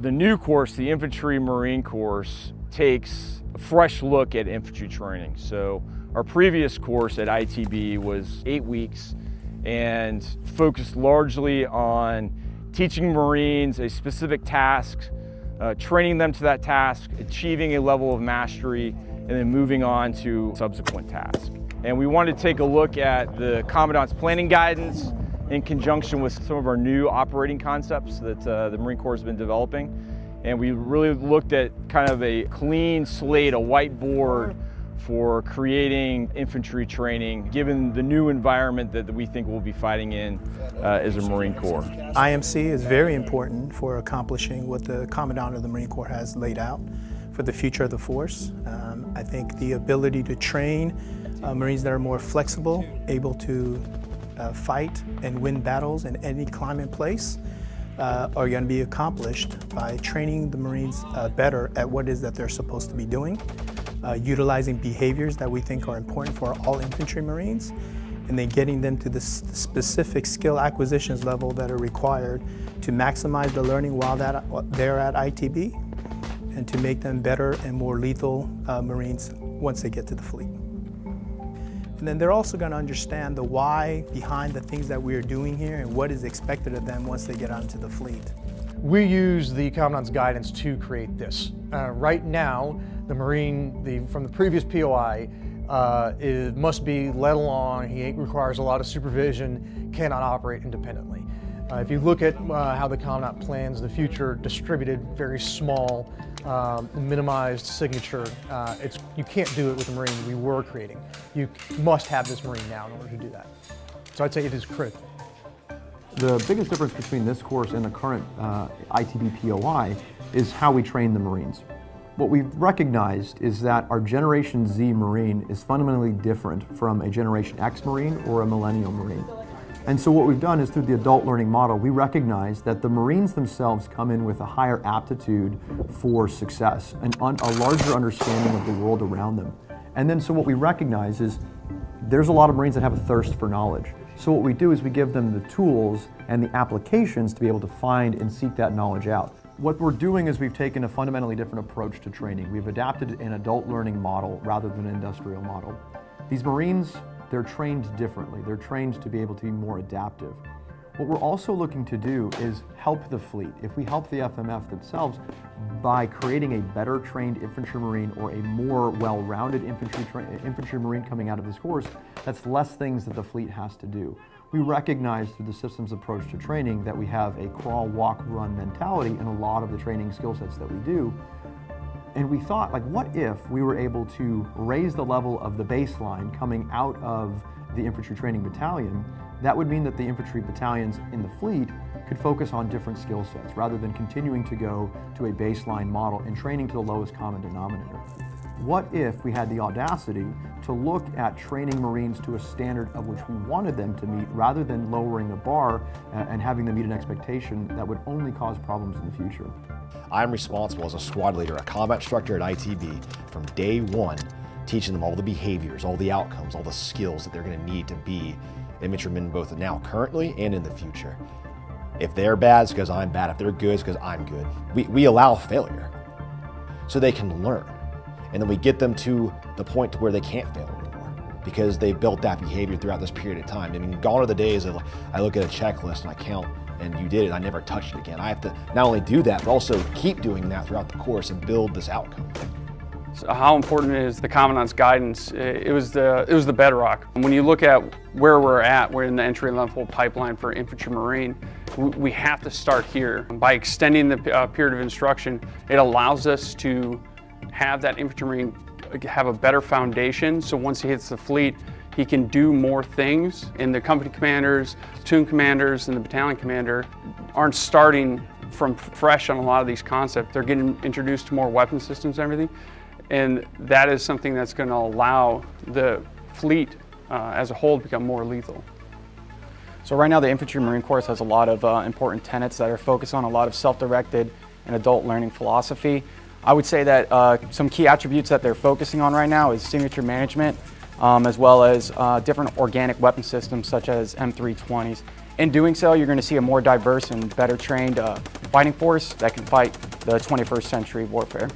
The new course, the Infantry Marine Course, takes a fresh look at infantry training. So our previous course at ITB was 8 weeks and focused largely on teaching Marines a specific task, training them to that task, achieving a level of mastery, and then moving on to subsequent tasks. And we wanted to take a look at the Commandant's planning guidance in conjunction with some of our new operating concepts that the Marine Corps has been developing. And we really looked at kind of a clean slate, a whiteboard for creating infantry training, given the new environment that we think we'll be fighting in as a Marine Corps. IMC is very important for accomplishing what the Commandant of the Marine Corps has laid out for the future of the force. I think the ability to train Marines that are more flexible, able to fight and win battles in any climate and place are going to be accomplished by training the Marines better at what it is that they're supposed to be doing, utilizing behaviors that we think are important for all infantry Marines, and then getting them to the specific skill acquisitions level that are required to maximize the learning while they're at ITB, and to make them better and more lethal Marines once they get to the fleet. And then they're also going to understand the why behind the things that we're doing here and what is expected of them once they get onto the fleet. We use the Commandant's guidance to create this. Right now, the Marine from the previous POI must be led along. He requires a lot of supervision, cannot operate independently. If you look at how the Commandant plans the future, distributed, very small, minimized signature, you can't do it with the Marine we were creating. You must have this Marine now in order to do that. So I'd say it is critical. The biggest difference between this course and the current ITB POI is how we train the Marines. What we've recognized is that our Generation Z Marine is fundamentally different from a Generation X Marine or a Millennial Marine. And so what we've done is, through the adult learning model, we recognize that the Marines themselves come in with a higher aptitude for success and a larger understanding of the world around them. And then so what we recognize is there's a lot of Marines that have a thirst for knowledge. So what we do is we give them the tools and the applications to be able to find and seek that knowledge out. What we're doing is we've taken a fundamentally different approach to training. We've adapted an adult learning model rather than an industrial model. These Marines, they're trained differently. They're trained to be able to be more adaptive. What we're also looking to do is help the fleet. If we help the FMF themselves by creating a better trained infantry Marine or a more well-rounded infantry Marine coming out of this course, that's less things that the fleet has to do. We recognize through the systems approach to training that we have a crawl, walk, run mentality in a lot of the training skill sets that we do. And we thought, like, what if we were able to raise the level of the baseline coming out of the infantry training battalion? That would mean that the infantry battalions in the fleet could focus on different skill sets rather than continuing to go to a baseline model and training to the lowest common denominator. What if we had the audacity to look at training Marines to a standard of which we wanted them to meet rather than lowering the bar and having them meet an expectation that would only cause problems in the future? I'm responsible as a squad leader, a combat instructor at ITB, from day one, teaching them all the behaviors, all the outcomes, all the skills that they're going to need to be infantrymen, both now, currently, and in the future. If they're bad, it's because I'm bad. If they're good, it's because I'm good. We allow failure so they can learn. And then we get them to the point to where they can't fail anymore because they've built that behavior throughout this period of time. I mean, gone are the days of I look at a checklist and I count and you did it, I never touched it again. I have to not only do that, but also keep doing that throughout the course and build this outcome. So how important is the Commandant's guidance? It was the bedrock. When you look at where we're at, we're in the entry-level pipeline for infantry Marine. We have to start here. By extending the period of instruction, it allows us to have that infantry Marine have a better foundation, so once he hits the fleet, he can do more things. And the company commanders, platoon commanders, and the battalion commander aren't starting from fresh on a lot of these concepts. They're getting introduced to more weapon systems and everything. And that is something that's going to allow the fleet as a whole to become more lethal. So right now the Infantry Marine Course has a lot of important tenets that are focused on a lot of self-directed and adult learning philosophy. I would say that some key attributes that they're focusing on right now is signature management, as well as different organic weapon systems such as M320s. In doing so, you're going to see a more diverse and better trained fighting force that can fight the 21st century warfare.